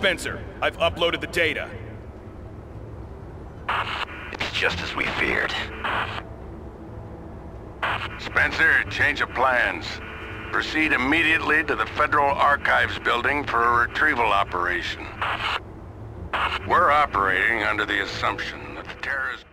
Spencer. I've uploaded the data. It's just as we feared. Spencer, change of plans. Proceed immediately to the Federal Archives building for a retrieval operation. We're operating under the assumption that the terrorists...